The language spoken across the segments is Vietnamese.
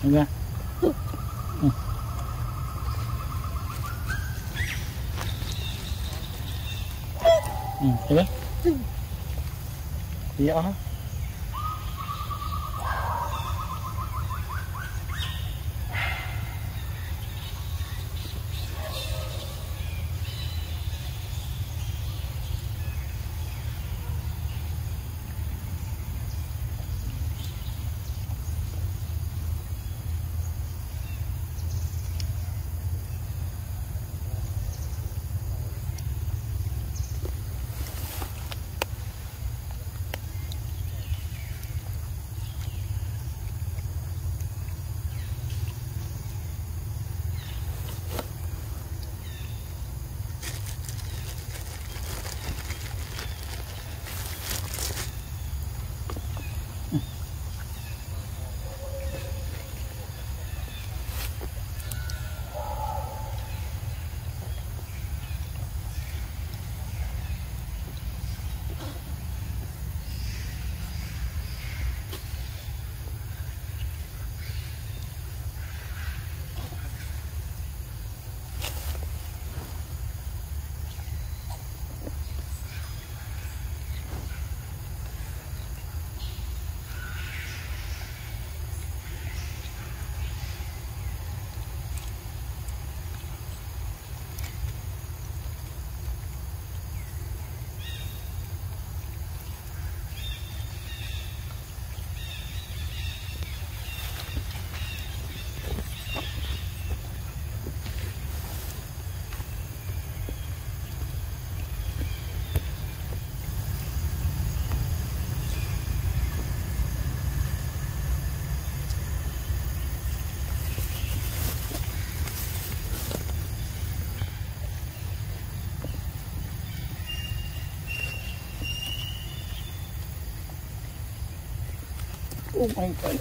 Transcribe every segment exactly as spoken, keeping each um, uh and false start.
Đó yeah. Đúng ra. Ừ. Ừ, thế đấy. Đi đó. Oh my God.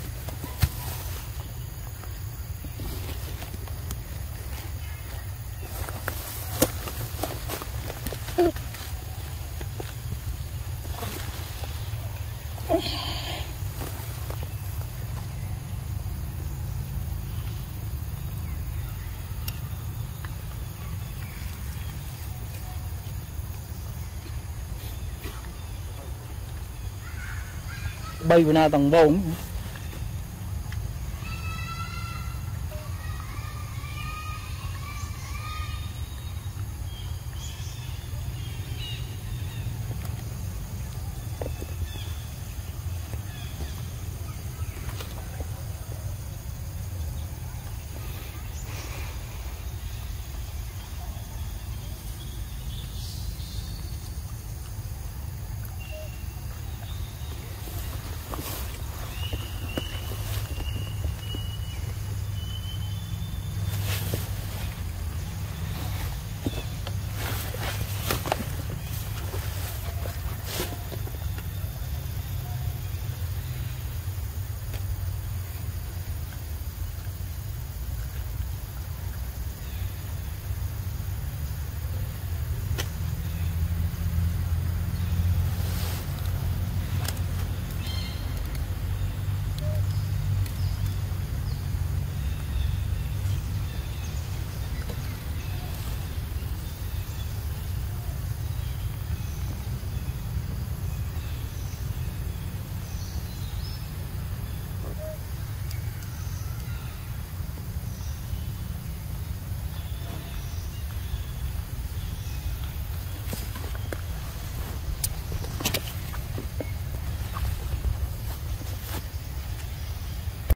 bay vào na tầng bông.